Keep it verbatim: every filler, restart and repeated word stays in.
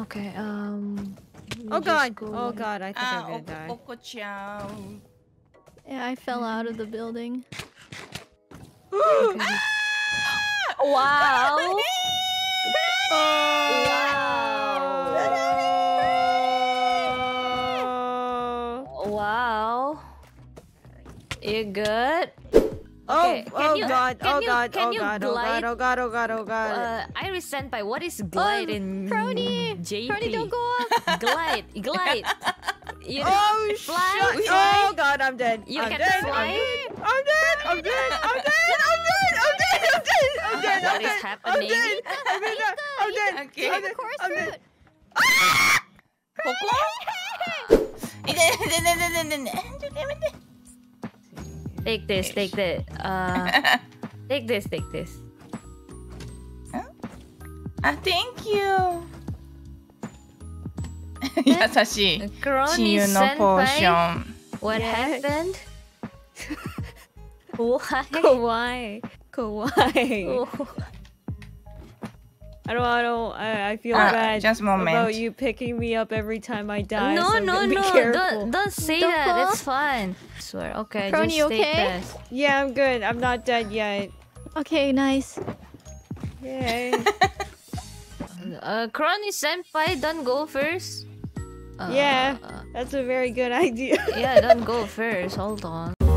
Okay, um... Oh god! Go oh away. god, I think ah, I'm gonna die. Oko-chan. Yeah, I fell out of the building. Ah! Wow! Wow! Wow! Wow! You good? Okay. Oh, oh, you, god. oh, you, god. oh god, oh god, oh god, oh god, oh god, uh, I resent by what is glide oh, in Kronii. J P? Kronii, don't go up! Glide, glide! You oh, fly, shit! Fly. Oh god, I'm dead! You I'm, can dead. Fly. I'm dead! I'm dead! I'm dead! I'm dead! I'm dead! I'm dead! I'm dead! I'm dead! What is happening? I'm dead! I'm dead! I'm dead! I'm dead! I'm dead! Take this, take this. Uh, take this, take this. Huh? Ah, thank you. Yasashi. Chiyuno Potion. What yes. happened? Why? Kawaii. Kawaii. I don't, I don't, I, I feel uh, bad just moment. about you picking me up every time I die. No, so no, be no, don't, don't say don't that. Fall. It's fine. I swear. Okay, Kronii, just take okay? this. Yeah, I'm good. I'm not dead yet. Okay, nice. Yay. uh, Kronii senpai, don't go first. Uh, yeah, that's a very good idea. Yeah, don't go first. Hold on.